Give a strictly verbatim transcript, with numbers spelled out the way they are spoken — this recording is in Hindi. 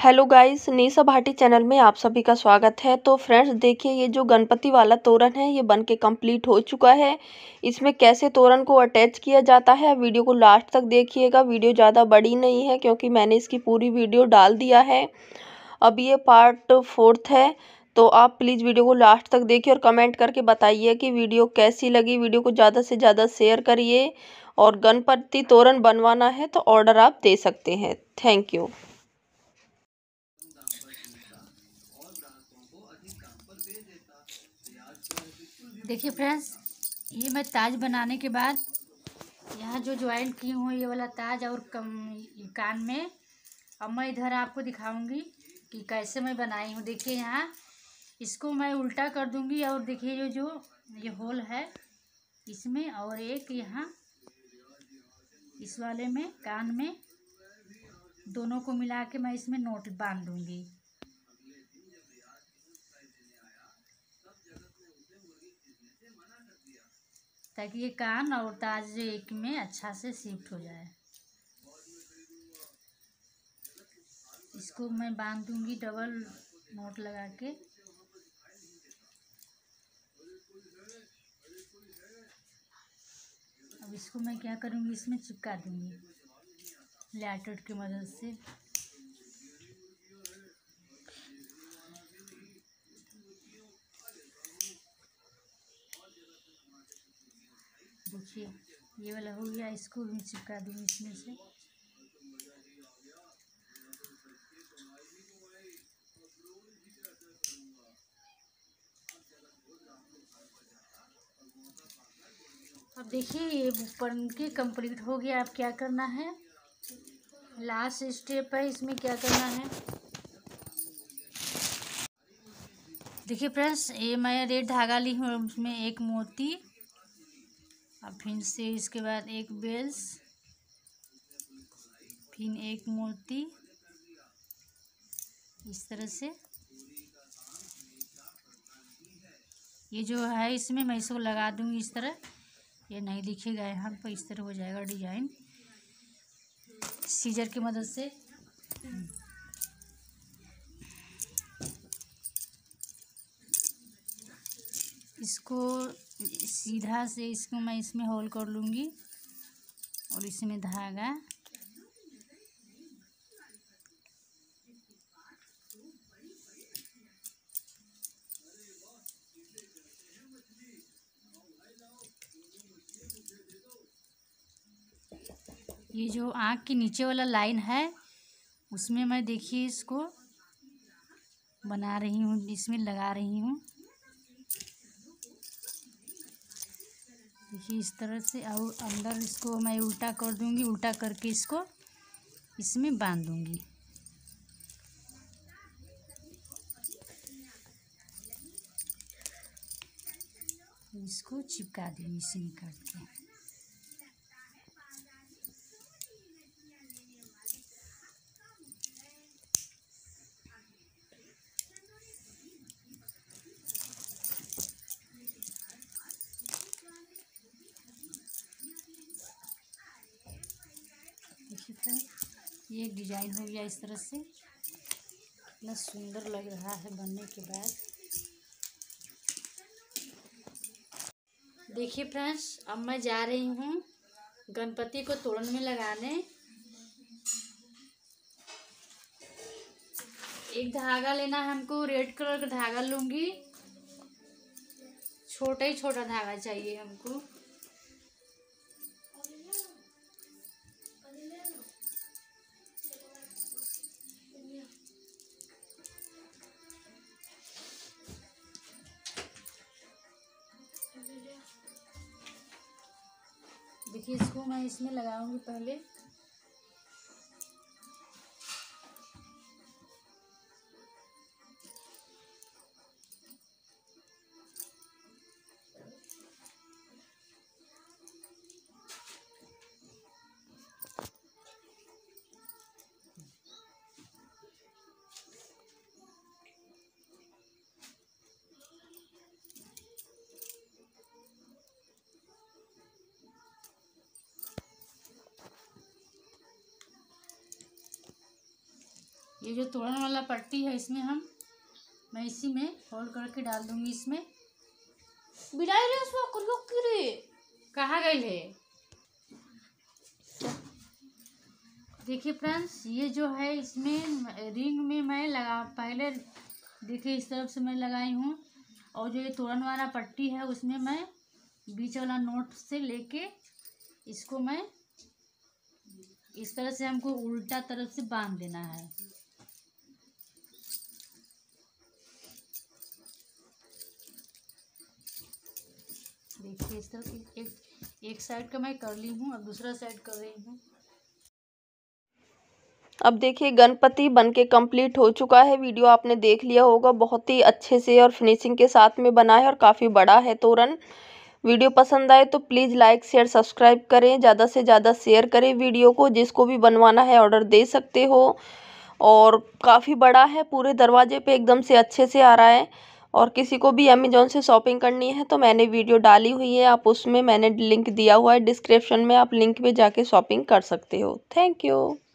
Hello guys, Nisha Bhati channel में आप सभी का स्वागत है। तो फ्रेंड्स देखिए, ये जो गणपति वाला तोरण है ये बन के कम्प्लीट हो चुका है। इसमें कैसे तोरण को अटैच किया जाता है वीडियो को लास्ट तक देखिएगा। वीडियो ज़्यादा बड़ी नहीं है क्योंकि मैंने इसकी पूरी वीडियो डाल दिया है। अब ये पार्ट फोर्थ है, तो आप प्लीज़ वीडियो को लास्ट तक देखिए और कमेंट करके बताइए कि वीडियो कैसी लगी। वीडियो को ज़्यादा से ज़्यादा शेयर करिए और गणपति तोरण बनवाना है तो ऑर्डर आप दे सकते हैं। Thank you. देखिए फ्रेंड्स, ये मैं ताज बनाने के बाद यहाँ जो ज्वाइन की हूँ ये वाला ताज और कम कान में। अब मैं इधर आपको दिखाऊंगी कि कैसे मैं बनाई हूँ। देखिए यहाँ इसको मैं उल्टा कर दूंगी और देखिए ये जो ये होल है इसमें और एक यहाँ इस वाले में कान में, दोनों को मिला के मैं इसमें नोट बांध दूँगी। ताकि ये कान और ताज एक में अच्छा से शिफ्ट हो जाए। इसको मैं बांध दूंगी डबल नोट लगा के। अब इसको मैं क्या करूंगी, इसमें चिपका दूंगी लैटर की मदद से। देखिए ये वाला हो गया, इसको भी चिपका दूँगी इसमें से। अब देखिए ये बन के कंप्लीट हो गया। अब क्या करना है, लास्ट स्टेप है, इसमें क्या करना है। देखिए फ्रेंड्स, ये मैं रेड धागा ली हूँ, उसमें एक मोती, अब फिर से इसके बाद एक बेल्स, फिर एक मोती, इस तरह से ये जो है इसमें मैं इसको लगा दूंगी। इस तरह ये नहीं दिखेगा यहाँ पर, इस तरह हो जाएगा डिजाइन। सीजर की मदद से इसको सीधा से इसको मैं इसमें होल कर लूँगी और इसमें धागा। ये जो आँख के नीचे वाला लाइन है उसमें मैं देखिए इसको बना रही हूँ, इसमें लगा रही हूँ। देखिए इस तरह से, और अंदर इसको मैं उल्टा कर दूंगी, उल्टा करके इसको इसमें बांध दूंगी। इसको चिपका दूंगी इसे निकाल के। ये एक डिजाइन हो गया इस तरह से, इतना सुंदर लग रहा है बनने के बाद। देखिए फ्रेंड्स, अब मैं जा रही हूँ गणपति को तोरण में लगाने। एक धागा लेना है हमको, रेड कलर का धागा लूँगी, छोटा ही छोटा धागा चाहिए हमको। देखिए इसको मैं इसमें लगाऊंगी पहले। ये जो तोरण वाला पट्टी है इसमें हम मैं इसी में फोल्ड करके डाल दूंगी। इसमें बिलाई रे उसको कुल्लू की रे कहाँ गई है। देखिए फ्रेंड्स ये जो है इसमें रिंग में मैं लगा पहले देखिए इस तरफ से मैं लगाई हूँ और जो ये तोरण वाला पट्टी है उसमें मैं बीच वाला नोट से लेके इसको मैं इस तरह से हमको उल्टा तरफ से बांध देना है। देखिए इस तरह एक एक साइड का मैं कर ली हूँ और दूसरा साइड कर रही हूँ। अब देखिए गणपति बनके कंप्लीट हो चुका है। वीडियो आपने देख लिया होगा, बहुत ही अच्छे से और फिनिशिंग के साथ में बना है और काफ़ी बड़ा है तोरण। वीडियो पसंद आए तो प्लीज़ लाइक शेयर सब्सक्राइब करें, ज़्यादा से ज़्यादा शेयर करें वीडियो को। जिसको भी बनवाना है ऑर्डर दे सकते हो। और काफ़ी बड़ा है, पूरे दरवाजे पे एकदम से अच्छे से आ रहा है। और किसी को भी अमेज़ॉन से शॉपिंग करनी है तो मैंने वीडियो डाली हुई है, आप उसमें मैंने लिंक दिया हुआ है डिस्क्रिप्शन में, आप लिंक में जाके शॉपिंग कर सकते हो। Thank you.